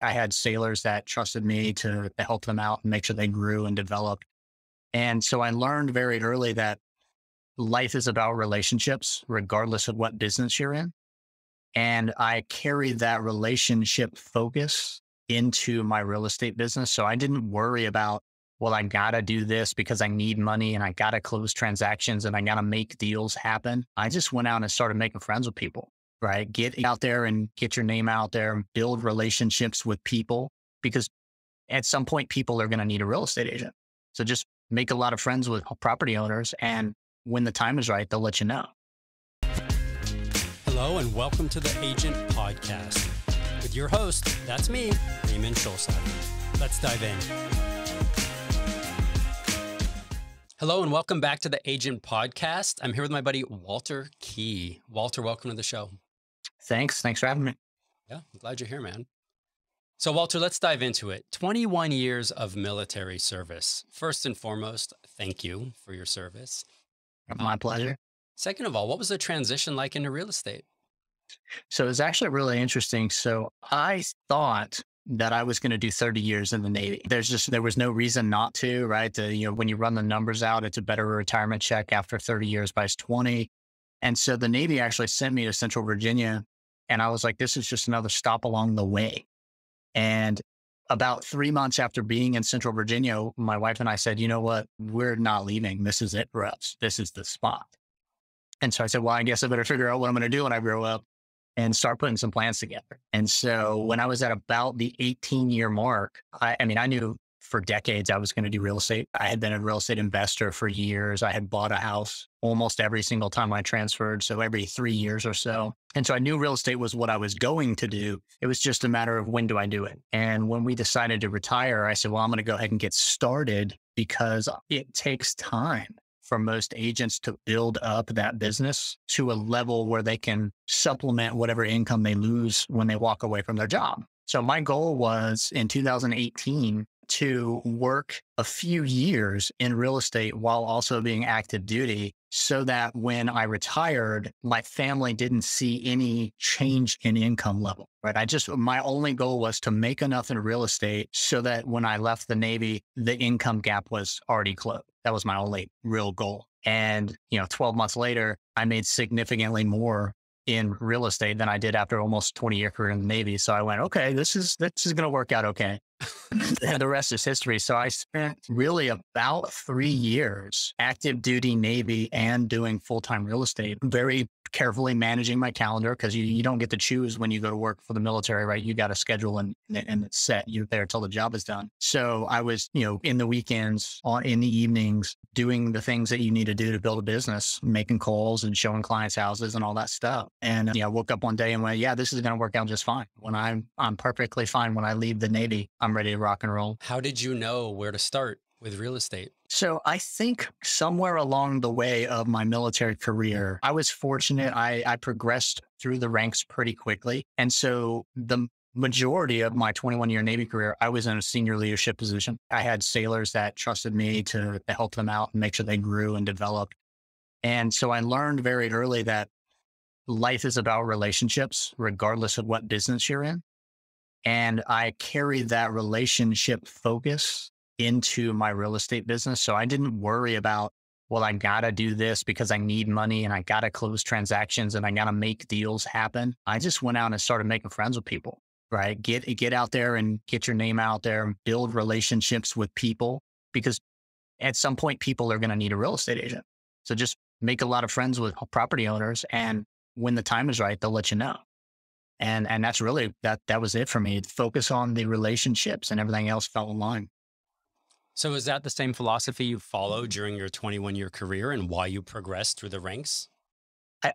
I had sailors that trusted me to help them out and make sure they grew and developed. And so I learned very early that life is about relationships, regardless of what business you're in. And I carried that relationship focus into my real estate business. So I didn't worry about, well, I got to do this because I need money and I got to close transactions and I got to make deals happen. I just went out and started making friends with people, right? Get out there and get your name out there and build relationships with people, because at some point people are going to need a real estate agent. So just make a lot of friends with property owners, and when the time is right, they'll let you know. Hello and welcome to The Agent Podcast with your host, that's me, Raymond Schulstein. Let's dive in. Hello and welcome back to The Agent Podcast. I'm here with my buddy, Walter Key. Walter, welcome to the show. Thanks. Thanks for having me. Yeah, I'm glad you're here, man. So Walter, let's dive into it. 21 years of military service. First and foremost, thank you for your service. My pleasure. Second of all, what was the transition like into real estate? So it's actually really interesting. So I thought that I was going to do 30 years in the Navy. There was no reason not to, right? When you run the numbers out, it's a better retirement check after 30 years by 20. And so the Navy actually sent me to Central Virginia. And I was like, this is just another stop along the way. And about 3 months after being in Central Virginia, my wife and I said, you know what? We're not leaving. This is it for us. This is the spot. And so I said, well, I guess I better figure out what I'm going to do when I grow up and start putting some plans together. And so when I was at about the 18-year mark, I mean, I knew for decades I was going to do real estate. I had been a real estate investor for years. I had bought a house almost every single time I transferred, so every 3 years or so. And so I knew real estate was what I was going to do. It was just a matter of when do I do it? And when we decided to retire, I said, well, I'm going to go ahead and get started, because it takes time for most agents to build up that business to a level where they can supplement whatever income they lose when they walk away from their job. So my goal was in 2018 to work a few years in real estate while also being active duty, so that when I retired, my family didn't see any change in income level, right? My only goal was to make enough in real estate so that when I left the Navy, the income gap was already closed. That was my only real goal. And, 12 months later, I made significantly more in real estate than I did after almost 20-year career in the Navy. So I went, okay, this is going to work out okay. And the rest is history. So I spent really about 3 years active duty Navy and doing full-time real estate, very carefully managing my calendar, because you don't get to choose when you go to work for the military, right? You got a schedule and it's set. You're there till the job is done. So I was, in the weekends, in the evenings, doing the things that you need to do to build a business, making calls and showing clients houses and all that stuff. And I woke up one day and went, yeah, this is going to work out just fine. When I'm perfectly fine. When I leave the Navy, I'm ready to rock and roll. How did you know where to start with real estate? So I think somewhere along the way of my military career, I was fortunate. I progressed through the ranks pretty quickly. And so the majority of my 21-year Navy career, I was in a senior leadership position. I had sailors that trusted me to help them out and make sure they grew and developed. And so I learned very early that life is about relationships, regardless of what business you're in. And I carried that relationship focus into my real estate business. So I didn't worry about, well, I got to do this because I need money and I got to close transactions and I got to make deals happen. I just went out and started making friends with people, right? Get out there and get your name out there and build relationships with people, because at some point people are going to need a real estate agent. So just make a lot of friends with property owners, and when the time is right, they'll let you know. And that's really, that was it for me. Focus on the relationships and everything else fell in line. So is that the same philosophy you followed during your 21-year career and why you progressed through the ranks?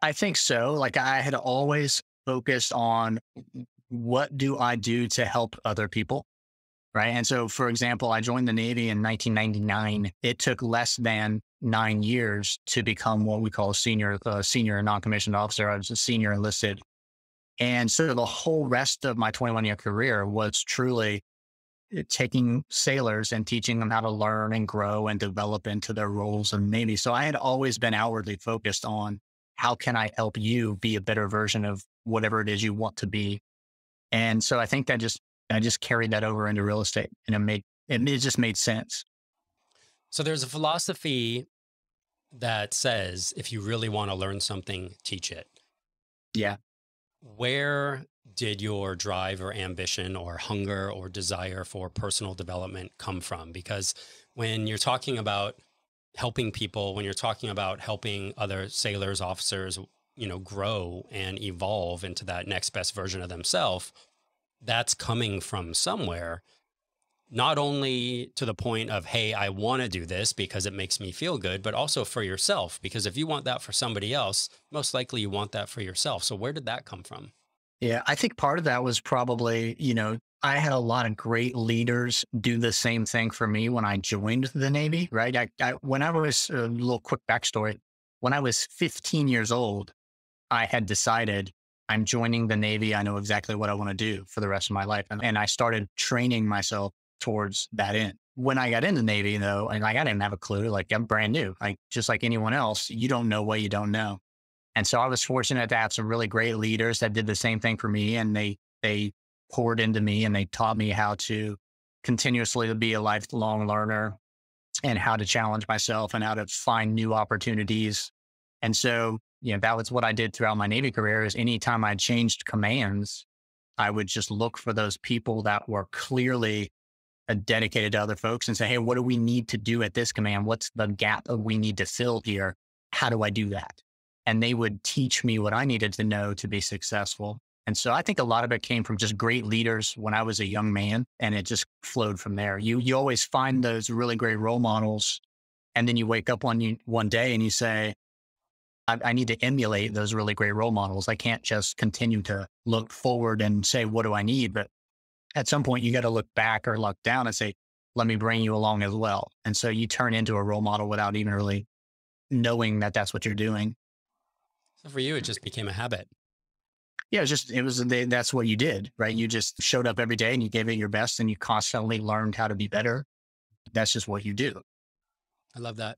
I think so. Like, I had always focused on what do I do to help other people, right? And so, for example, I joined the Navy in 1999. It took less than 9 years to become what we call a senior non-commissioned officer. I was a senior enlisted. And so the whole rest of my 21-year career was truly taking sailors and teaching them how to learn and grow and develop into their roles in the Navy. So I had always been outwardly focused on how can I help you be a better version of whatever it is you want to be. And so I think that just I just carried that over into real estate, and it just made sense. So there's a philosophy that says, if you really want to learn something, teach it. Yeah. Where did your drive or ambition or hunger or desire for personal development come from? Because when you're talking about helping people, when you're talking about helping other sailors, officers, you know, grow and evolve into that next best version of themselves, that's coming from somewhere, not only to the point of, hey, I want to do this because it makes me feel good, but also for yourself, because if you want that for somebody else, most likely you want that for yourself. So where did that come from? Yeah, I think part of that was probably, you know, I had a lot of great leaders do the same thing for me when I joined the Navy, right? When I was, a little quick backstory, when I was 15 years old, I had decided, I'm joining the Navy. I know exactly what I want to do for the rest of my life. And I started training myself towards that end. When I got into the Navy, though, and I didn't have a clue, like I'm brand new, like just like anyone else, you don't know what you don't know. And so I was fortunate to have some really great leaders that did the same thing for me. And they poured into me and they taught me how to continuously be a lifelong learner and how to challenge myself and how to find new opportunities. And so, you know, that was what I did throughout my Navy career is anytime I changed commands, I would just look for those people that were clearly dedicated to other folks and say, hey, what do we need to do at this command? What's the gap that we need to fill here? How do I do that? And they would teach me what I needed to know to be successful. And so I think a lot of it came from just great leaders when I was a young man, and it just flowed from there. You always find those really great role models, and then you wake up one day and you say, I need to emulate those really great role models. I can't just continue to look forward and say, what do I need? But at some point, you got to look back or look down and say, let me bring you along as well. And so you turn into a role model without even really knowing that that's what you're doing. So for you, it just became a habit. Yeah, that's what you did, right? You just showed up every day and you gave it your best and you constantly learned how to be better. That's just what you do. I love that.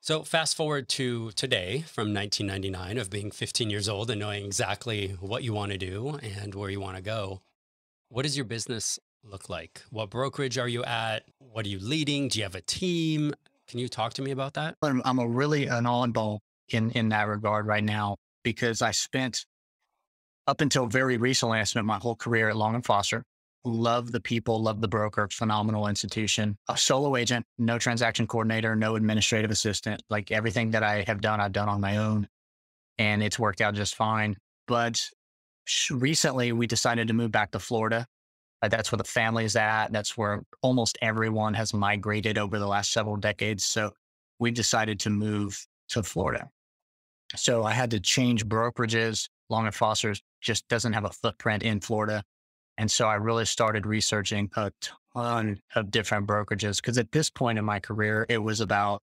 So fast forward to today from 1999 of being 15 years old and knowing exactly what you want to do and where you want to go. What does your business look like? What brokerage are you at? What are you leading? Do you have a team? Can you talk to me about that? I'm really an oddball in that regard right now, because I spent, up until very recently, I spent my whole career at Long and Foster. Love the people, love the broker, phenomenal institution. A solo agent, no transaction coordinator, no administrative assistant. Like everything that I have done, I've done on my own, and it's worked out just fine. But recently we decided to move back to Florida. That's where the family's at. That's where almost everyone has migrated over the last several decades. So we've decided to move to Florida. So I had to change brokerages. Long & Foster just doesn't have a footprint in Florida. And so I really started researching a ton of different brokerages, because at this point in my career, it was about,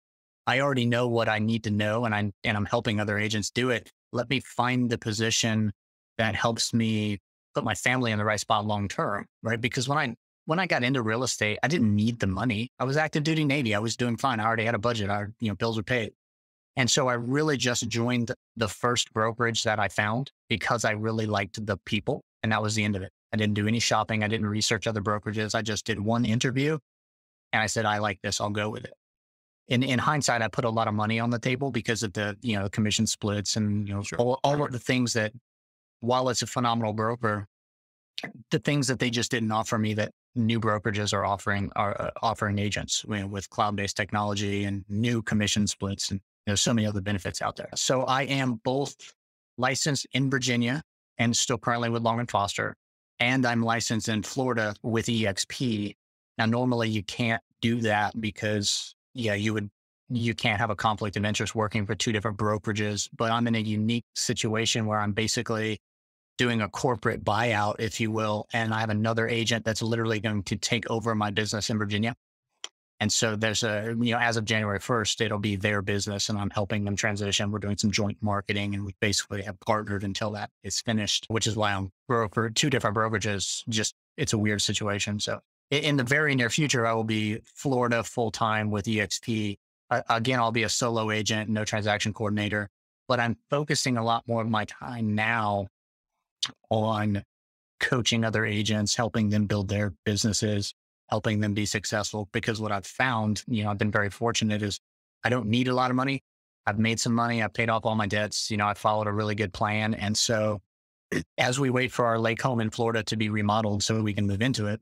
I already know what I need to know, and I'm helping other agents do it. Let me find the position that helps me put my family in the right spot long-term, right? Because when I got into real estate, I didn't need the money. I was active duty Navy. I was doing fine. I already had a budget. Our bills were paid. And so I really just joined the first brokerage that I found because I really liked the people. And that was the end of it. I didn't do any shopping. I didn't research other brokerages. I just did one interview and I said, I like this. I'll go with it. In hindsight, I put a lot of money on the table because of the, commission splits and, sure, all of the things that, while it's a phenomenal broker, the things that they just didn't offer me that new brokerages are offering, agents with cloud-based technology and new commission splits. And there's so many other benefits out there. So I am both licensed in Virginia and still currently with Long & Foster. And I'm licensed in Florida with EXP. Now, normally you can't do that because, you can't have a conflict of interest working for two different brokerages, but I'm in a unique situation where I'm basically doing a corporate buyout, if you will. And I have another agent that's literally going to take over my business in Virginia. And so there's as of January 1st, it'll be their business and I'm helping them transition. We're doing some joint marketing and we basically have partnered until that is finished, which is why I'm broker two different brokerages. Just, it's a weird situation. So in the very near future, I will be Florida full-time with EXP. Again, I'll be a solo agent, no transaction coordinator, but I'm focusing a lot more of my time now on coaching other agents, helping them build their businesses, helping them be successful. Because what I've found, you know, I've been very fortunate is I don't need a lot of money. I've made some money. I've paid off all my debts. You know, I followed a really good plan. And so as we wait for our lake home in Florida to be remodeled so we can move into it,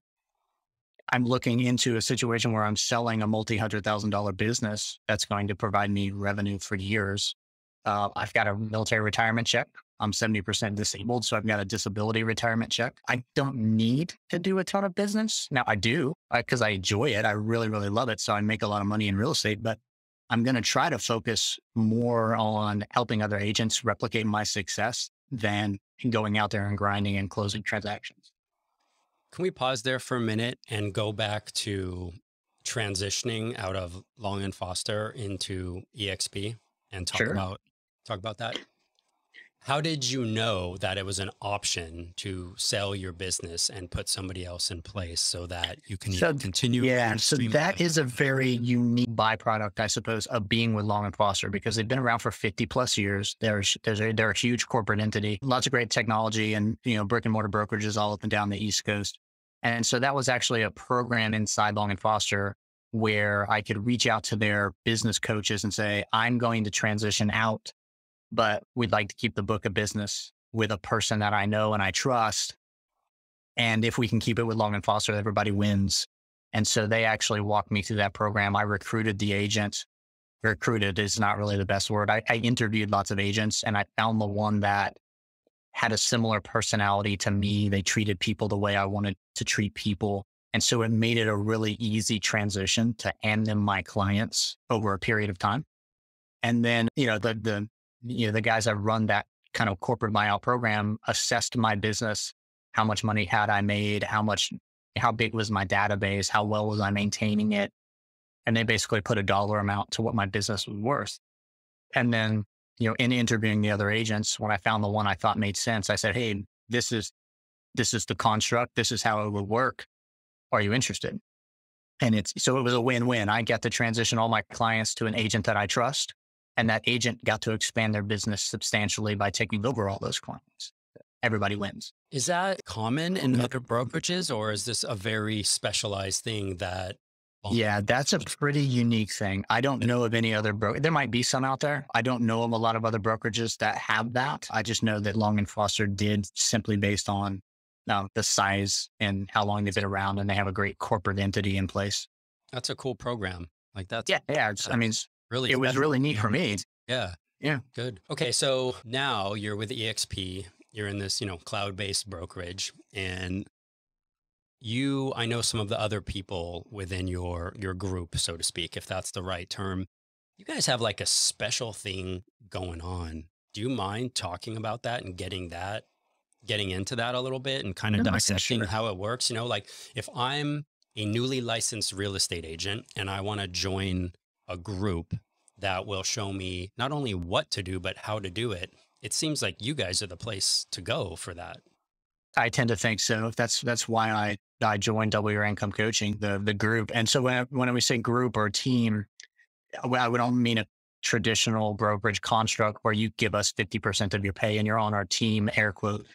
I'm looking into a situation where I'm selling a multi-$100,000 business that's going to provide me revenue for years. I've got a military retirement check. I'm 70% disabled, so I've got a disability retirement check. I don't need to do a ton of business. Now, I do, because I enjoy it. I really, really love it. So I make a lot of money in real estate, but I'm going to try to focus more on helping other agents replicate my success than going out there and grinding and closing transactions. Can we pause there for a minute and go back to transitioning out of Long and Foster into EXP and talk about that? How did you know that it was an option to sell your business and put somebody else in place so that you can continue? Yeah, so that is a very unique byproduct, I suppose, of being with Long and Foster, because they've been around for 50 plus years. They're a huge corporate entity, lots of great technology and, you know, brick and mortar brokerages all up and down the East Coast. And so that was actually a program inside Long and Foster where I could reach out to their business coaches and say, I'm going to transition out, but we'd like to keep the book of business with a person that I know and I trust. And if we can keep it with Long and Foster, everybody wins. And so they actually walked me through that program. I recruited the agent. Recruited is not really the best word. I interviewed lots of agents and I found the one that had a similar personality to me. They treated people the way I wanted to treat people. And so it made it a really easy transition to hand them my clients over a period of time. And then, you know, the guys that run that kind of corporate buyout program assessed my business, how much money had I made, how big was my database, how well was I maintaining it? And they basically put a dollar amount to what my business was worth. And then, you know, in interviewing the other agents, when I found the one I thought made sense, I said, hey, this is the construct. This is how it would work. Are you interested? And so it was a win-win. I got to transition all my clients to an agent that I trust. And that agent got to expand their business substantially by taking over all those clients. Everybody wins. Is that common in other brokerages, or is this a very specialized thing that? Yeah, that's a pretty unique thing. I don't know of any other broker. There might be some out there. I don't know of a lot of other brokerages that have that. I just know that Long and Foster did, simply based on the size and how long they've been around, and they have a great corporate entity in place. That's a cool program. Like that. Yeah. Really, it was really neat for me. Yeah. Good. Okay. So now you're with EXP, you're in this, cloud-based brokerage, and I know some of the other people within your group, so to speak, if that's the right term. You guys have like a special thing going on. Do you mind talking about that and getting into that a little bit and kind of dissecting how it works? If I'm a newly licensed real estate agent and I want to join a group that will show me not only what to do, but how to do it. It seems like you guys are the place to go for that. I tend to think so. That's why I joined Double Your Income Coaching, the group. And so when we say group or team, we don't mean a traditional brokerage construct where you give us 50% of your pay and you're on our team, air quote.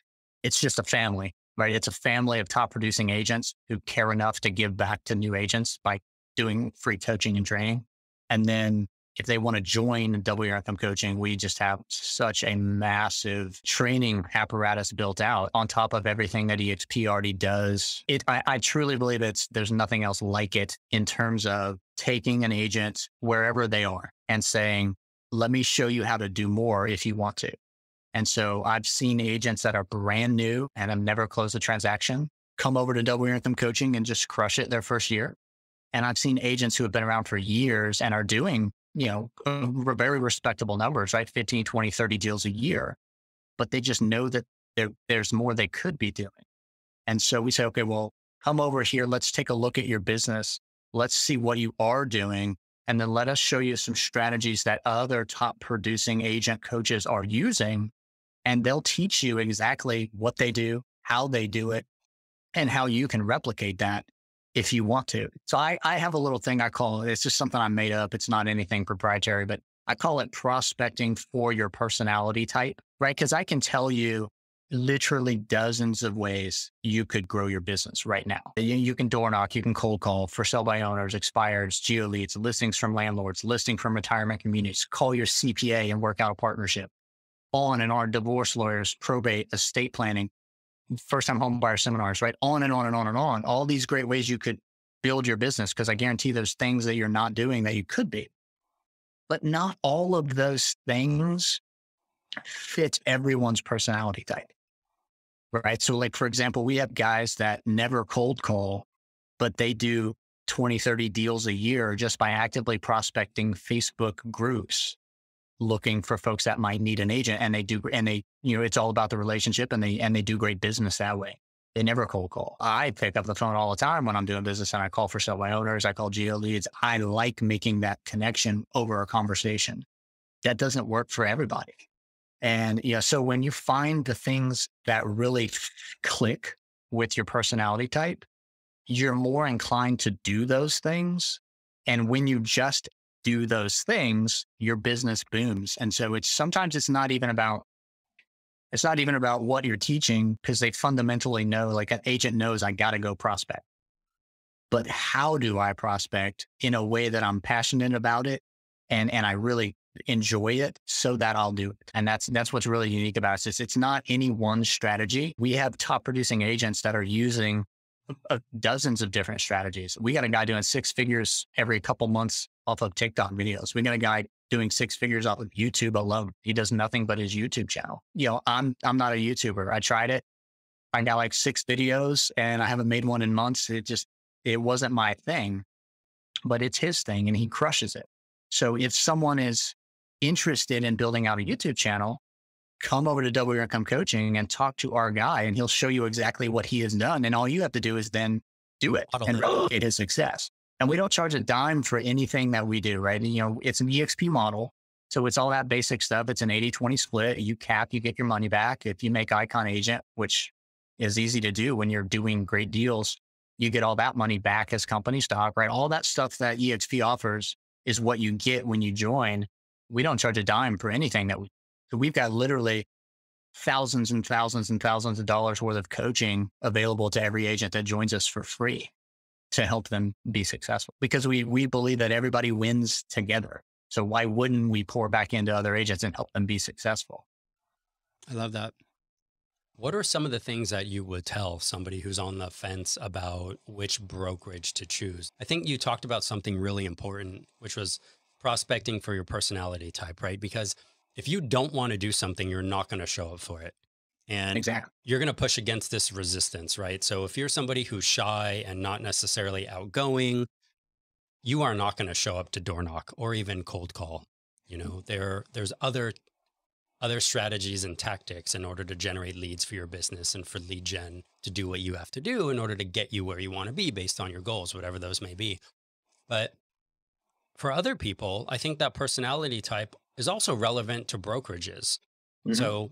It's just a family, right? It's a family of top producing agents who care enough to give back to new agents by doing free coaching and training. And then if they want to join Double Your Income Coaching, we just have such a massive training apparatus built out on top of everything that EXP already does. I truly believe there's nothing else like it in terms of taking an agent wherever they are and saying, let me show you how to do more if you want to. And so I've seen agents that are brand new and have never closed a transaction come over to Double Your Income Coaching and just crush it their first year. And I've seen agents who have been around for years and are doing, very respectable numbers, right? 15, 20, 30 deals a year, but they just know that there's more they could be doing. And so we say, okay, well, come over here. Let's take a look at your business. Let's see what you are doing. And then let us show you some strategies that other top producing agent coaches are using. And they'll teach you exactly what they do, how they do it, and how you can replicate that if you want to. So I have a little thing I call, it's just something I made up. It's not anything proprietary, but I call it prospecting for your personality type, right? Because I can tell you literally dozens of ways you could grow your business right now. You can door knock, you can cold call for sell by owners, expireds, geo leads, listings from landlords, listing from retirement communities, call your CPA and work out a partnership, on and on, divorce lawyers, probate, estate planning, first-time home buyer seminars, right? On and on and on and on. All these great ways you could build your business, because I guarantee there's things that you're not doing that you could be. But not all of those things fit everyone's personality type, right? So like, for example, we have guys that never cold call, but they do 20, 30 deals a year just by actively prospecting Facebook groups, looking for folks that might need an agent. And they do, and they, you know, it's all about the relationship, and they do great business that way. They never cold call. I pick up the phone all the time when I'm doing business, and I call for sell by owners. I call geo leads. I like making that connection over a conversation. That doesn't work for everybody. And yeah, so when you find the things that really click with your personality type, you're more inclined to do those things. And when you just do those things, your business booms. And so it's sometimes it's not even about what you're teaching, because they fundamentally know, like an agent knows, I got to go prospect. But how do I prospect in a way that I'm passionate about it and I really enjoy it, so that I'll do it? And that's what's really unique about us. It's not any one strategy. We have top producing agents that are using dozens of different strategies. We got a guy doing six figures every couple months off of TikTok videos. We got a guy doing six figures off of YouTube alone. He does nothing but his YouTube channel. You know, I'm not a YouTuber. I tried it. I got like six videos and I haven't made one in months. It wasn't my thing, but it's his thing and he crushes it. So if someone is interested in building out a YouTube channel, come over to Double Your Income Coaching and talk to our guy, and he'll show you exactly what he has done. And all you have to do is then do it and replicate his success. And we don't charge a dime for anything that we do, right? You know, it's an EXP model. So it's all that basic stuff. It's an 80-20 split. You cap, you get your money back. If you make icon agent, which is easy to do when you're doing great deals, you get all that money back as company stock, right? All that stuff that EXP offers is what you get when you join. We don't charge a dime for anything that we do. So we've got literally thousands and thousands and thousands of dollars worth of coaching available to every agent that joins us for free to help them be successful, because we believe that everybody wins together. So why wouldn't we pour back into other agents and help them be successful? I love that. What are some of the things that you would tell somebody who's on the fence about which brokerage to choose? I think you talked about something really important, which was prospecting for your personality type, right? Because if you don't want to do something, you're not going to show up for it. And exactly, you're going to push against this resistance, right? So if you're somebody who's shy and not necessarily outgoing, you are not going to show up to door knock or even cold call. You know, there's other strategies and tactics in order to generate leads for your business and for lead gen to do what you have to do in order to get you where you want to be based on your goals, whatever those may be. But for other people, I think that personality type is also relevant to brokerages. Mm-hmm. So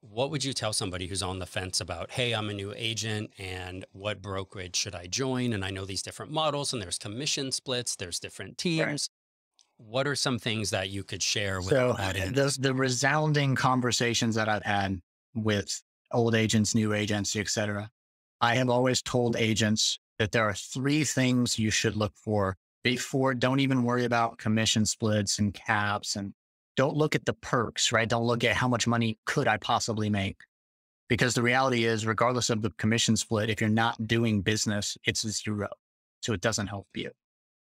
what would you tell somebody who's on the fence about, hey, I'm a new agent and what brokerage should I join? And I know these different models and there's commission splits, there's different teams. Right. What are some things that you could share with the resounding conversations that I've had with old agents, new agents, et cetera? I have always told agents that there are three things you should look for before. Don't even worry about commission splits and caps, and don't look at the perks, right? Don't look at how much money could I possibly make, because the reality is, regardless of the commission split, if you're not doing business, it's zero. So it doesn't help you.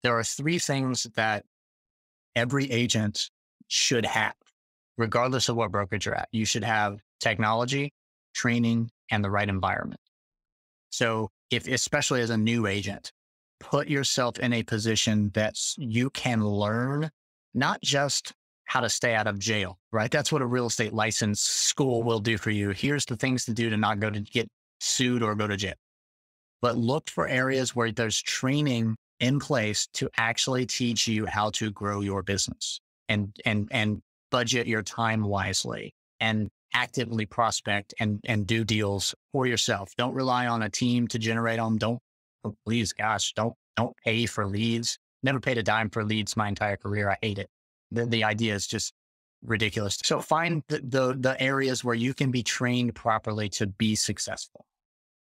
There are three things that every agent should have, regardless of what brokerage you're at. You should have technology, training, and the right environment. So if, especially as a new agent, put yourself in a position that you can learn not just how to stay out of jail, right? That's what a real estate license school will do for you. Here's the things to do to not go to get sued or go to jail. But look for areas where there's training in place to actually teach you how to grow your business and budget your time wisely and actively prospect and do deals for yourself. Don't rely on a team to generate them. Don't pay for leads. Never paid a dime for leads my entire career. I hate it. The idea is just ridiculous. So find the areas where you can be trained properly to be successful.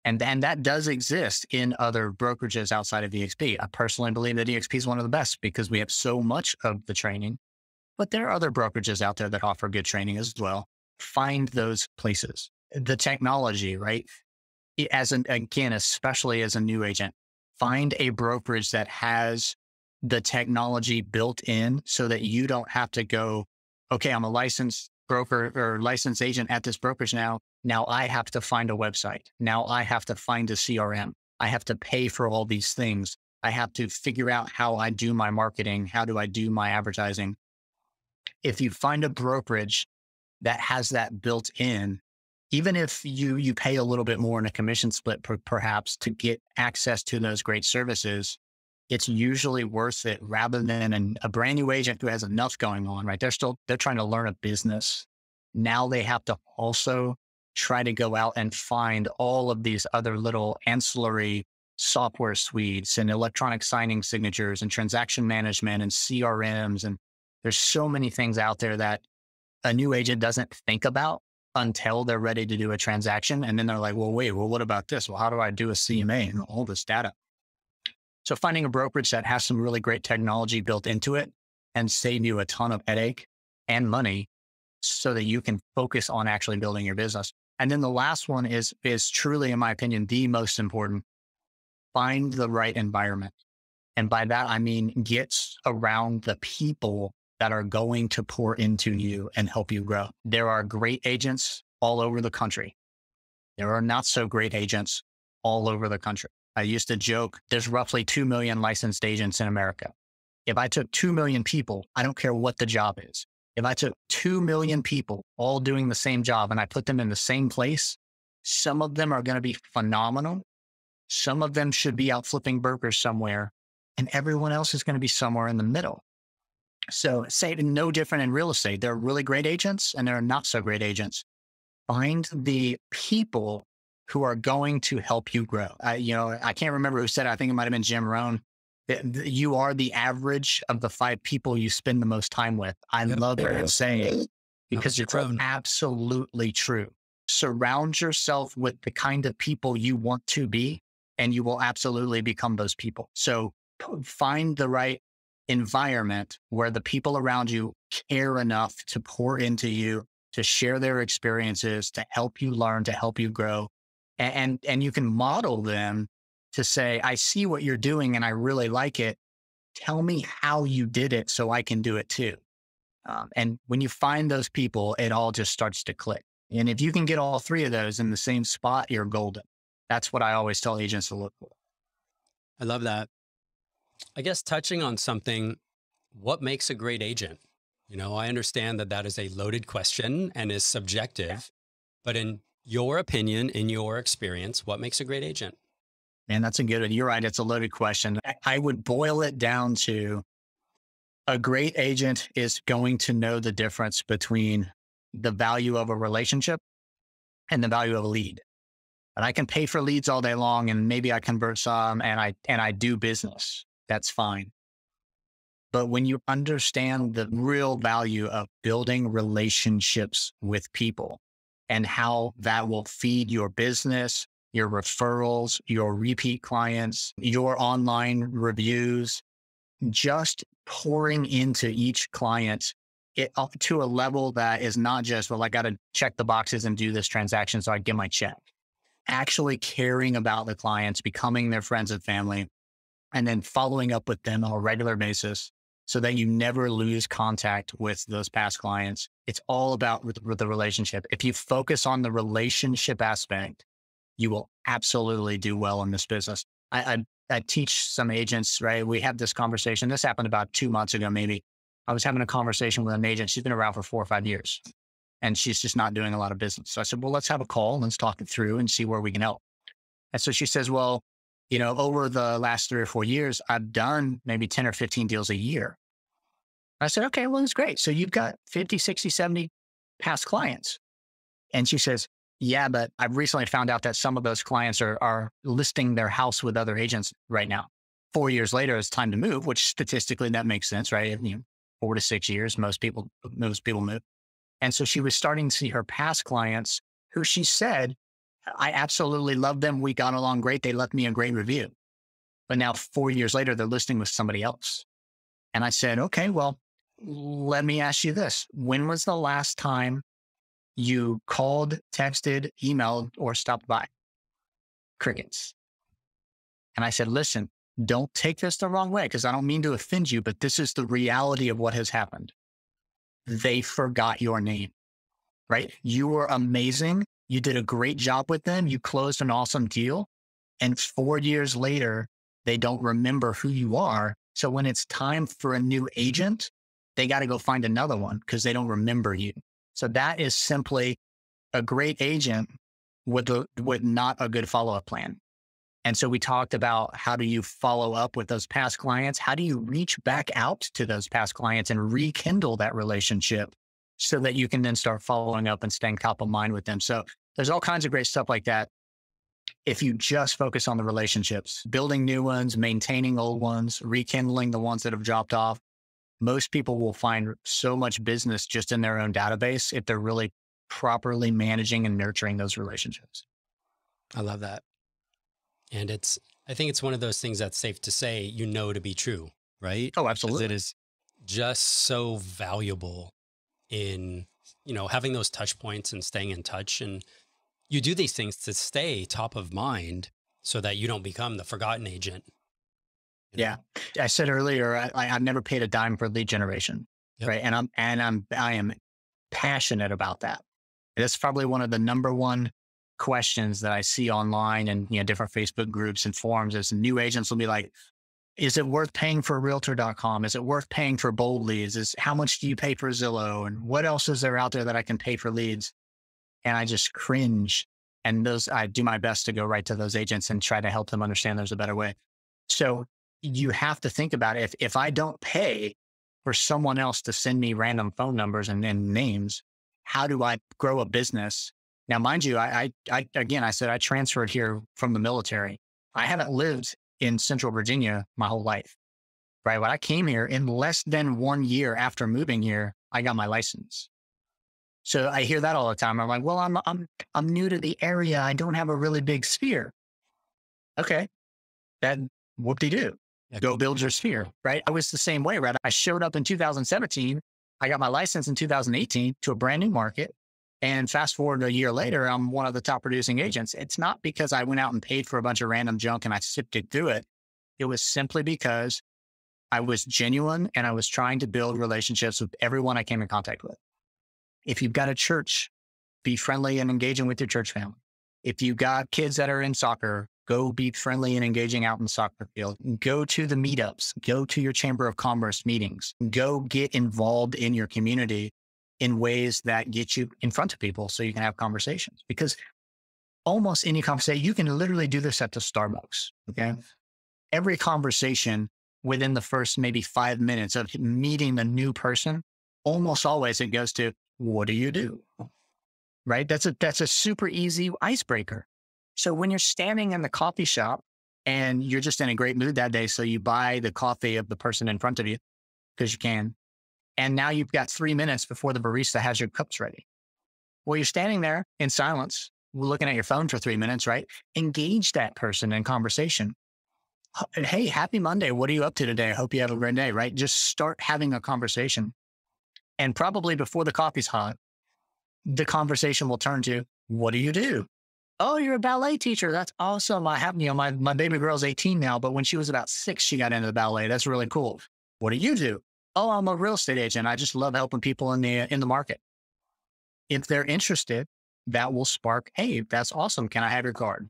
And that does exist in other brokerages outside of EXP. I personally believe that EXP is one of the best because we have so much of the training, but there are other brokerages out there that offer good training as well. Find those places. The technology, right? Again, especially as a new agent, find a brokerage that has the technology built in so that you don't have to go, okay, I'm a licensed broker or licensed agent at this brokerage now. Now I have to find a website. Now I have to find a CRM. I have to pay for all these things. I have to figure out how I do my marketing. How do I do my advertising? If you find a brokerage that has that built in, even if you pay a little bit more in a commission split perhaps to get access to those great services, it's usually worth it rather than a brand new agent who has enough going on, right? They're trying to learn a business. Now they have to also try to go out and find all of these other little ancillary software suites and electronic signing signatures and transaction management and CRMs. And there's so many things out there that a new agent doesn't think about until they're ready to do a transaction. And then they're like, well, wait, well, what about this? Well, how do I do a CMA and all this data? So finding a brokerage that has some really great technology built into it and save you a ton of headache and money so that you can focus on actually building your business. And then the last one is truly, in my opinion, the most important. Find the right environment. And by that, I mean, get around the people that are going to pour into you and help you grow. There are great agents all over the country. There are not so great agents all over the country. I used to joke, there's roughly 2 million licensed agents in America. If I took 2 million people, I don't care what the job is. If I took 2 million people all doing the same job and I put them in the same place, some of them are going to be phenomenal. Some of them should be out flipping burgers somewhere, and everyone else is going to be somewhere in the middle. So say no different in real estate. There are really great agents and there are not so great agents. Find the people who are going to help you grow. I can't remember who said it. I think it might've been Jim Rohn. You are the average of the 5 people you spend the most time with. I love that saying because it's absolutely true. Surround yourself with the kind of people you want to be, and you will absolutely become those people. So find the right environment where the people around you care enough to pour into you, to share their experiences, to help you learn, to help you grow. And you can model them to say, I see what you're doing and I really like it. Tell me how you did it so I can do it too. And when you find those people, it all just starts to click. And if you can get all 3 of those in the same spot, you're golden. That's what I always tell agents to look for. I love that. I guess touching on something, what makes a great agent? You know, I understand that that is a loaded question and is subjective, but in your opinion, in your experience, what makes a great agent? Man, that's a good one. You're right. It's a loaded question. I would boil it down to a great agent is going to know the difference between the value of a relationship and the value of a lead. And I can pay for leads all day long and maybe I convert some and I do business. That's fine. But when you understand the real value of building relationships with people and how that will feed your business, your referrals, your repeat clients, your online reviews, just pouring into each client up to a level that is not just, well, I got to check the boxes and do this transaction so I get my check. Actually caring about the clients, becoming their friends and family, and then following up with them on a regular basis so that you never lose contact with those past clients. It's all about with the relationship. If you focus on the relationship aspect, you will absolutely do well in this business. I teach some agents, right? We have this conversation. This happened about 2 months ago, maybe. I was having a conversation with an agent. She's been around for 4 or 5 years, and she's just not doing a lot of business. So I said, well, let's have a call. Let's talk it through and see where we can help. And so she says, well, you know, over the last 3 or 4 years, I've done maybe 10 or 15 deals a year. I said, okay, well, that's great. So you've got 50, 60, 70 past clients. And she says, yeah, but I've recently found out that some of those clients are listing their house with other agents right now. 4 years later, it's time to move, which statistically that makes sense, right? If you 4 to 6 years. Most people move. And so she was starting to see her past clients who she said, I absolutely loved them. We got along great. They left me a great review. But now 4 years later, they're listing with somebody else. And I said, okay, well, let me ask you this. When was the last time you called, texted, emailed, or stopped by? Crickets. And I said, listen, don't take this the wrong way, because I don't mean to offend you, but this is the reality of what has happened. They forgot your name, right? You were amazing. You did a great job with them. You closed an awesome deal. And 4 years later, they don't remember who you are. So when it's time for a new agent, they got to go find another one because they don't remember you. So that is simply a great agent with not a good follow-up plan. And so we talked about, how do you follow up with those past clients? How do you reach back out to those past clients and rekindle that relationship so that you can then start following up and staying top of mind with them? So there's all kinds of great stuff like that. If you just focus on the relationships, building new ones, maintaining old ones, rekindling the ones that have dropped off, most people will find so much business just in their own database if they're really properly managing and nurturing those relationships. I love that. And I think it's one of those things that's safe to say, to be true, right? Oh, absolutely. It is just so valuable in, having those touch points and staying in touch. And you do these things to stay top of mind so that you don't become the forgotten agent. Yeah. I said earlier, I've never paid a dime for lead generation. Yep. Right. And I am passionate about that. And that's probably one of the #1 questions that I see online and different Facebook groups and forums is new agents will be like, is it worth paying for realtor.com? Is it worth paying for Bold Leads? How much do you pay for Zillow? And what else is there out there that I can pay for leads? And I just cringe. And I do my best to go right to those agents and try to help them understand there's a better way. So you have to think about it. If I don't pay for someone else to send me random phone numbers and names, how do I grow a business? Now, mind you, I said, I transferred here from the military. I haven't lived in Central Virginia my whole life, right? When I came here, in less than 1 year after moving here, I got my license. So I hear that all the time. I'm like, well, I'm new to the area. I don't have a really big sphere. Okay. That whoop-de-doo. Go build your sphere, right? I was the same way, right? I showed up in 2017. I got my license in 2018 to a brand new market. And fast forward a year later, I'm one of the top producing agents. It's not because I went out and paid for a bunch of random junk and I sifted through it. It was simply because I was genuine and I was trying to build relationships with everyone I came in contact with. If you've got a church, be friendly and engaging with your church family. If you've got kids that are in soccer, go be friendly and engaging out in the soccer field. Go to the meetups. Go to your Chamber of Commerce meetings. Go get involved in your community in ways that get you in front of people so you can have conversations, because almost any conversation, you can literally do this at the Starbucks. Okay. Every conversation within the first maybe 5 minutes of meeting a new person, almost always it goes to, what do you do? Right. That's a super easy icebreaker. So when you're standing in the coffee shop and you're just in a great mood that day, so you buy the coffee of the person in front of you because you can. And now you've got 3 minutes before the barista has your cups ready. Well, you're standing there in silence, looking at your phone for 3 minutes, right? Engage that person in conversation. Hey, happy Monday. What are you up to today? I hope you have a great day, right? Just start having a conversation. And probably before the coffee's hot, the conversation will turn to, what do you do? Oh, you're a ballet teacher. That's awesome. I have, my baby girl's 18 now, but when she was about 6, she got into the ballet. That's really cool. What do you do? Oh, I'm a real estate agent. I just love helping people in the market. If they're interested, that will spark, hey, that's awesome. Can I have your card?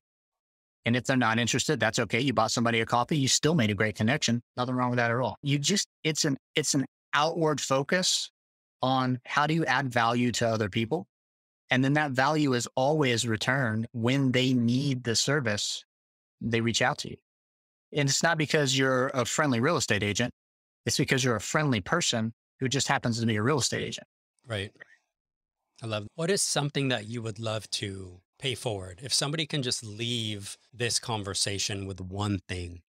And if they're not interested, that's okay. You bought somebody a coffee. You still made a great connection. Nothing wrong with that at all. It's an outward focus on how do you add value to other people? And then that value is always returned. When they need the service, they reach out to you. And it's not because you're a friendly real estate agent. It's because you're a friendly person who just happens to be a real estate agent. Right. I love that. What is something that you would love to pay forward? If somebody can just leave this conversation with one thing,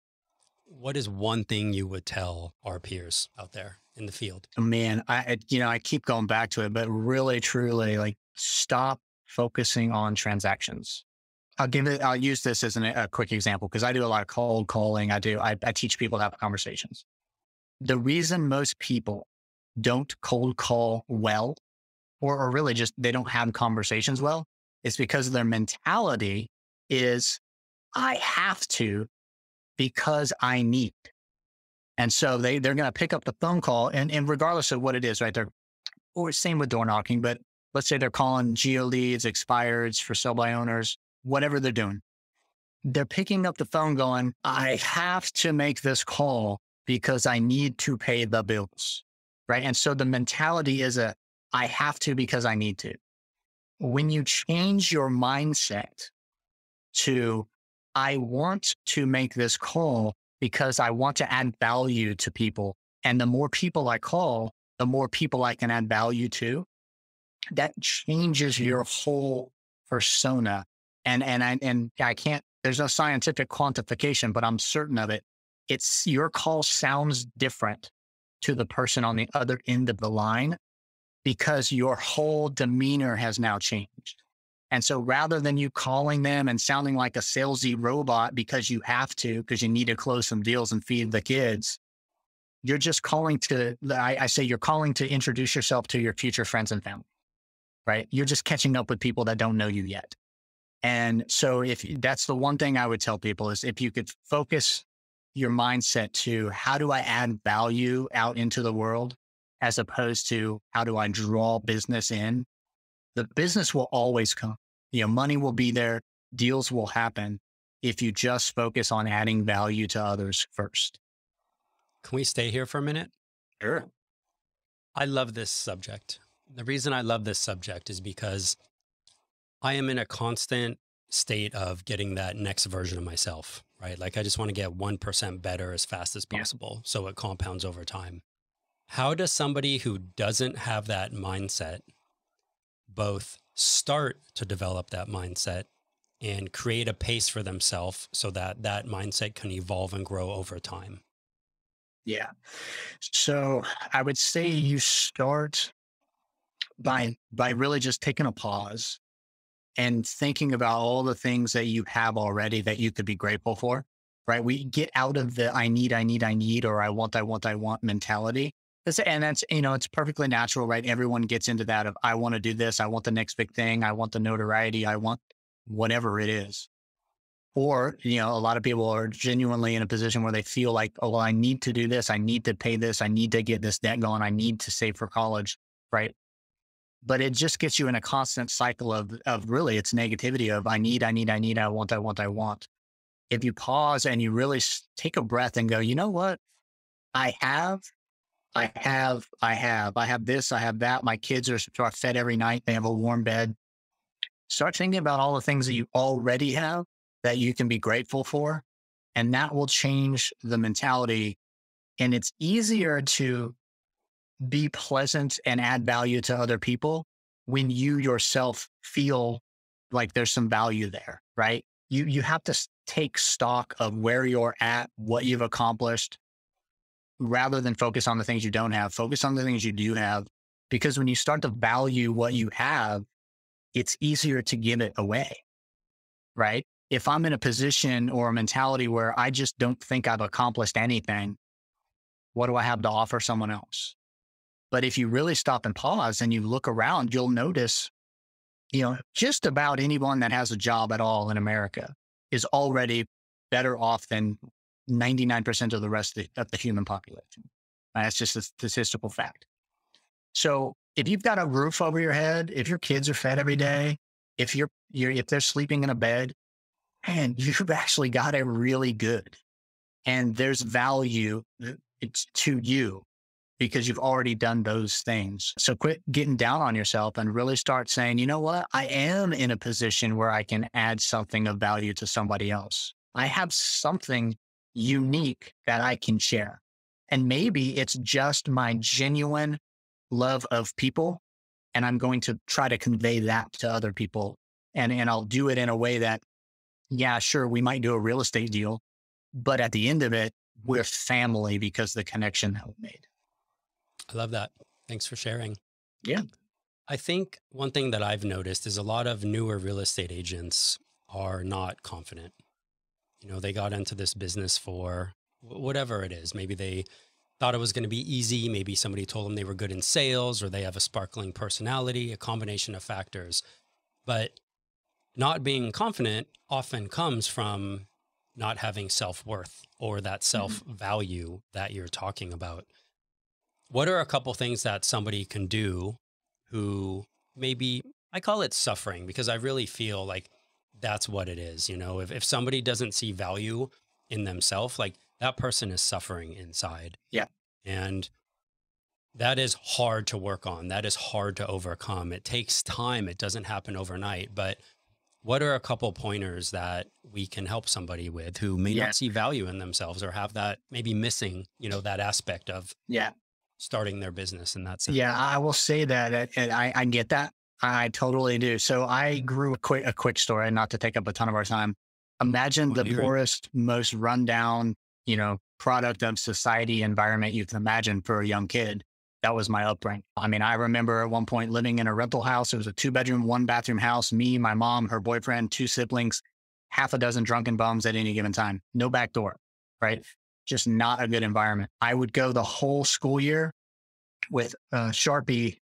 what is one thing you would tell our peers out there in the field? Man, I keep going back to it, but really, truly, like, stop focusing on transactions. I'll use this as a quick example, because I do a lot of cold calling. I teach people to have conversations. The reason most people don't cold call well, or really just they don't have conversations well, is because their mentality is, I have to because I need. And so they're going to pick up the phone call, and regardless of what it is, right? Or same with door knocking, but let's say they're calling geo leads, expireds, for sell by owners, whatever they're doing. They're picking up the phone going, I have to make this call because I need to pay the bills, right? And so the mentality is I have to because I need to. When you change your mindset to, I want to make this call because I want to add value to people. And the more people I call, the more people I can add value to. That changes your whole persona. And I can't, there's no scientific quantification, but I'm certain of it. It's your call sounds different to the person on the other end of the line because your whole demeanor has now changed. And so rather than you calling them and sounding like a salesy robot because you have to, because you need to close some deals and feed the kids, you're just calling to, I say you're calling to introduce yourself to your future friends and family, right? You're just catching up with people that don't know you yet. And so if that's the one thing I would tell people is if you could focus your mindset to how do I add value out into the world as opposed to how do I draw business in, the business will always come. You know, money will be there. Deals will happen if you just focus on adding value to others first. Can we stay here for a minute? Sure. I love this subject. The reason I love this subject is because I am in a constant state of getting that next version of myself, right? Like I just want to get 1% better as fast as possible. Yeah. So it compounds over time. How does somebody who doesn't have that mindset both start to develop that mindset and create a pace for themselves so that that mindset can evolve and grow over time? Yeah. So I would say you start by really just taking a pause and thinking about all the things that you have already that you could be grateful for, right? We get out of the I need, or I want mentality. And that's, you know, it's perfectly natural, right? Everyone gets into that of, I want to do this. I want the next big thing. I want the notoriety. I want whatever it is. Or, you know, a lot of people are genuinely in a position where they feel like, oh, well, I need to do this. I need to pay this. I need to get this debt going. I need to save for college, right? But it just gets you in a constant cycle of really it's negativity of I need, I want. If you pause and you really take a breath and go, you know what? I have this, I have that. My kids are fed every night. They have a warm bed. Start thinking about all the things that you already have that you can be grateful for. And that will change the mentality. And it's easier to be pleasant and add value to other people when you yourself feel like there's some value there, right? You have to take stock of where you're at, what you've accomplished, rather than focus on the things you don't have. Focus on the things you do have, because when you start to value what you have, it's easier to give it away, right? If I'm in a position or a mentality where I just don't think I've accomplished anything, what do I have to offer someone else? But if you really stop and pause and you look around, you'll notice, you know, just about anyone that has a job at all in America is already better off than 99% of the rest of the human population. That's just a statistical fact. So if you've got a roof over your head, if your kids are fed every day, if if they're sleeping in a bed, man, you've actually got it really good. And there's value to you because you've already done those things. So quit getting down on yourself and really start saying, you know what? I am in a position where I can add something of value to somebody else. I have something unique that I can share. And maybe it's just my genuine love of people. And I'm going to try to convey that to other people. And I'll do it in a way that, yeah, sure, we might do a real estate deal, but at the end of it, with family because the connection that we made. I love that. Thanks for sharing. Yeah. I think one thing that I've noticed is a lot of newer real estate agents are not confident. You know, they got into this business for whatever it is. Maybe they thought it was going to be easy. Maybe somebody told them they were good in sales, or they have a sparkling personality, a combination of factors. But not being confident often comes from not having self-worth or that self-value that you're talking about. What are a couple things that somebody can do who maybe, I call it suffering because I really feel like that's what it is. You know, if somebody doesn't see value in themselves, like that person is suffering inside. Yeah. And that is hard to work on. That is hard to overcome. It takes time. It doesn't happen overnight. But what are a couple pointers that we can help somebody with who may not see value in themselves or have that maybe missing, you know, that aspect of starting their business in that sense? Yeah, I will say that, and I get that. I totally do. So I grew a quick story, not to take up a ton of our time. Imagine the poorest, most rundown, you know, product of society environment you can imagine for a young kid. That was my upbringing. I mean, I remember at one point living in a rental house. It was a 2-bedroom, 1-bathroom house. Me, my mom, her boyfriend, 2 siblings, half a dozen drunken bums at any given time. No back door, right? Just not a good environment. I would go the whole school year with a Sharpie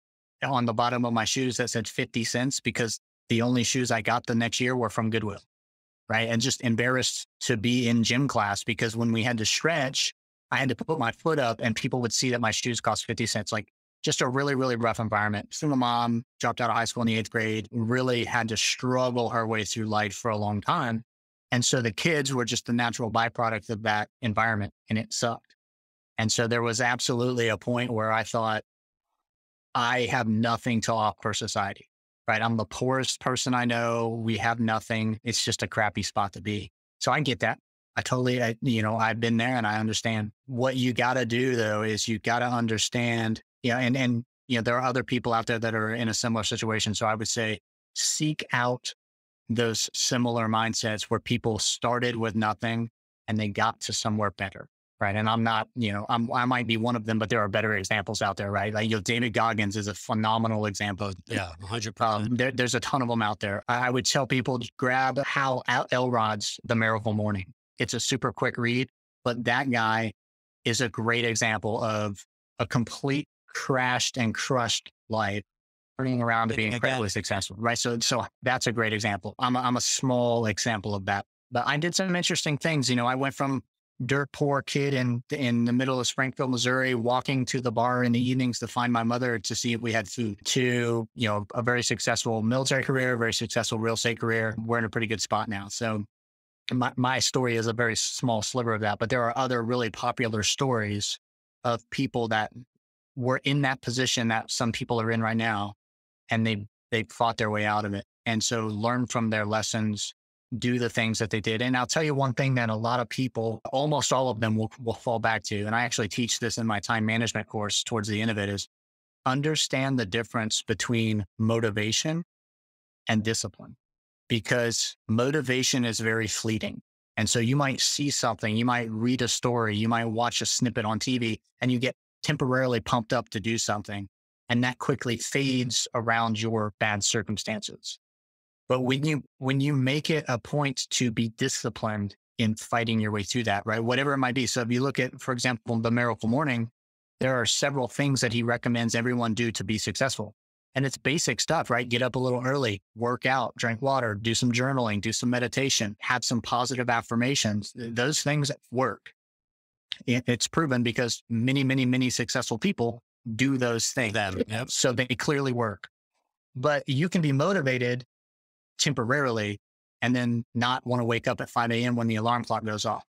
on the bottom of my shoes that said 50 cents because the only shoes I got the next year were from Goodwill, right? And just embarrassed to be in gym class because when we had to stretch, I had to put my foot up and people would see that my shoes cost 50 cents. Like just a really, really rough environment. Single mom, dropped out of high school in the 8th grade, really had to struggle her way through life for a long time. And so the kids were just the natural byproduct of that environment and it sucked. And so there was absolutely a point where I thought, I have nothing to offer society, right? I'm the poorest person I know. We have nothing. It's just a crappy spot to be. So I get that. I totally, you know, I've been there and I understand. What you got to do though, is you got to understand, you know, and, you know, there are other people out there that are in a similar situation. So I would say seek out those similar mindsets where people started with nothing and they got to somewhere better. Right. And I'm not, you know, I might be one of them, but there are better examples out there, right? Like, you know, David Goggins is a phenomenal example. Yeah, 100%. There's a ton of them out there. I would tell people to grab Hal Elrod's The Miracle Morning. It's a super quick read, but that guy is a great example of a complete crashed and crushed life turning around to be incredibly successful, right? So that's a great example. I'm a small example of that, but I did some interesting things. You know, I went from dirt poor kid in the middle of Springfield, Missouri, walking to the bar in the evenings to find my mother to see if we had food, to, you know, a very successful military career, a very successful real estate career. We're in a pretty good spot now. So my story is a very small sliver of that, but there are other really popular stories of people that were in that position that some people are in right now, and they fought their way out of it. And so learn from their lessons, do the things that they did. And I'll tell you one thing that a lot of people, almost all of them will fall back to. And I actually teach this in my time management course towards the end of it, is understand the difference between motivation and discipline, because motivation is very fleeting. And so you might see something, you might read a story, you might watch a snippet on TV, and you get temporarily pumped up to do something. And that quickly fades around your bad circumstances. But when you make it a point to be disciplined in fighting your way through that, right? Whatever it might be. So if you look at, for example, The Miracle Morning, there are several things that he recommends everyone do to be successful. And it's basic stuff, right? Get up a little early, work out, drink water, do some journaling, do some meditation, have some positive affirmations. Those things work. It's proven because many, many, many successful people do those things. Yep. So they clearly work. But you can be motivated temporarily and then not want to wake up at 5 a.m. when the alarm clock goes off,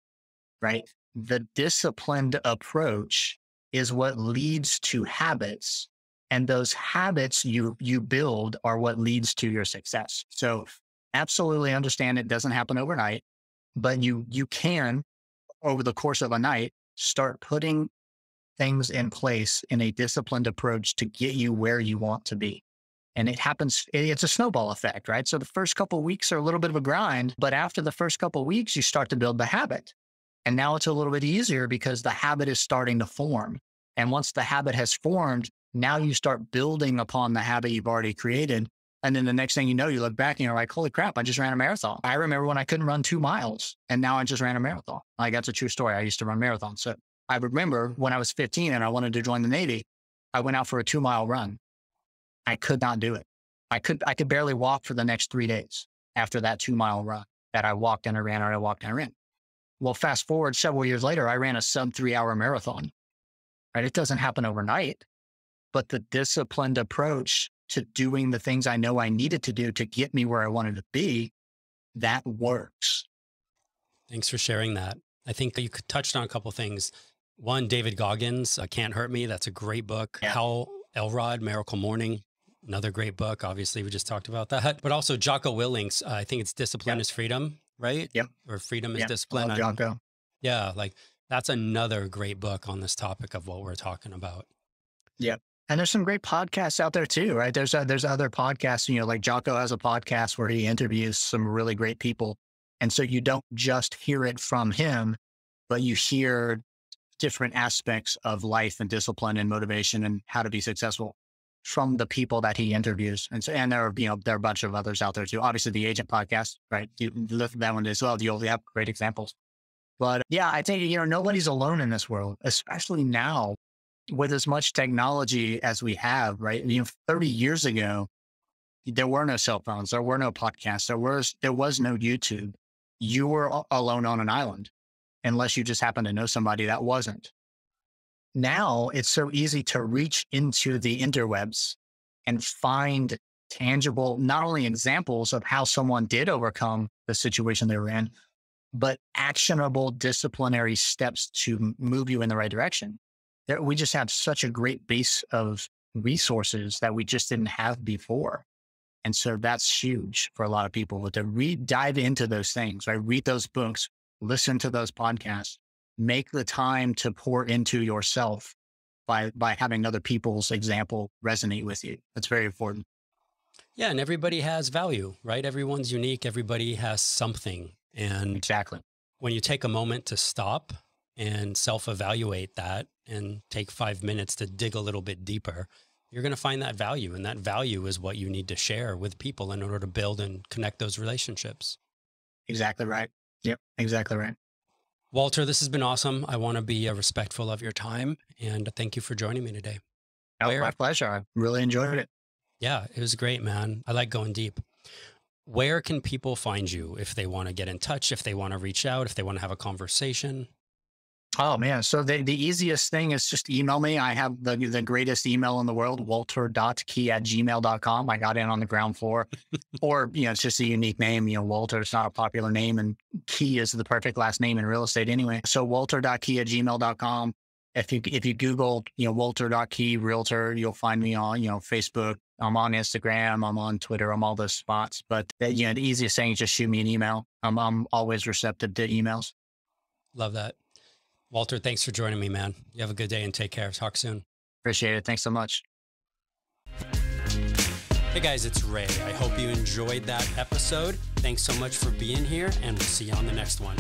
right? The disciplined approach is what leads to habits, and those habits you build are what leads to your success. So absolutely understand it doesn't happen overnight, but you can, over the course of a night, start putting things in place in a disciplined approach to get you where you want to be. And it happens, it's a snowball effect, right? So the first couple of weeks are a little bit of a grind, but after the first couple of weeks, you start to build the habit. And now it's a little bit easier because the habit is starting to form. And once the habit has formed, now you start building upon the habit you've already created. And then the next thing you know, you look back and you're like, holy crap, I just ran a marathon. I remember when I couldn't run 2 miles and now I just ran a marathon. Like, that's a true story. I used to run marathons. So I remember when I was 15 and I wanted to join the Navy, I went out for a 2-mile run. I could not do it. I could barely walk for the next 3 days after that 2-mile run that I walked and I ran, or I walked and I ran. Well, fast forward several years later, I ran a sub 3-hour marathon, right? It doesn't happen overnight, but the disciplined approach to doing the things I know I needed to do to get me where I wanted to be, that works. Thanks for sharing that. I think you touched on a couple of things. One, David Goggins, Can't Hurt Me. That's a great book. Yeah. Hal Elrod, Miracle Morning. Another great book. Obviously, we just talked about that. But also Jocko Willink's, I think it's Discipline is Freedom, right? Yep. Or Freedom is Discipline. I love Jocko. Yeah. Like, that's another great book on this topic of what we're talking about. Yeah. And there's some great podcasts out there too, right? There's other podcasts, you know, like Jocko has a podcast where he interviews some really great people. And so you don't just hear it from him, but you hear different aspects of life and discipline and motivation and how to be successful from the people that he interviews. And so, and there are, you know, there are a bunch of others out there too. Obviously the Agent Podcast, right? You look at that one as well. You'll have great examples. But yeah, I think, you know, nobody's alone in this world, especially now with as much technology as we have, right? You know, 30 years ago, there were no cell phones. There were no podcasts. There was no YouTube. You were alone on an island, unless you just happened to know somebody that wasn't. Now it's so easy to reach into the interwebs and find tangible, not only examples of how someone did overcome the situation they were in, but actionable disciplinary steps to move you in the right direction. There, we just have such a great base of resources that we just didn't have before. And so that's huge for a lot of people to dive into those things, right? Read those books, listen to those podcasts, make the time to pour into yourself by having other people's example resonate with you. That's very important. Yeah. And everybody has value, right? Everyone's unique. Everybody has something. And exactly, when you take a moment to stop and self-evaluate that and take 5 minutes to dig a little bit deeper, you're going to find that value. And that value is what you need to share with people in order to build and connect those relationships. Exactly right. Yep. Exactly right. Walter, this has been awesome. I want to be respectful of your time, and thank you for joining me today. Oh, my pleasure. I really enjoyed it. Yeah, it was great, man. I like going deep. Where can people find you if they want to get in touch, if they want to reach out, if they want to have a conversation? Oh, man. So the easiest thing is just email me. I have the greatest email in the world, walter.key@gmail.com. I got in on the ground floor. Or, you know, it's just a unique name. You know, Walter, it's not a popular name, and Key is the perfect last name in real estate anyway. So walter.key@gmail.com. If you Google, you know, walter.key realtor, you'll find me on, you know, Facebook. I'm on Instagram. I'm on Twitter. I'm all those spots. But, you know, the easiest thing is just shoot me an email. I'm always receptive to emails. Love that. Walter, thanks for joining me, man. You have a good day and take care. Talk soon. Appreciate it. Thanks so much. Hey guys, it's Ray. I hope you enjoyed that episode. Thanks so much for being here, and we'll see you on the next one.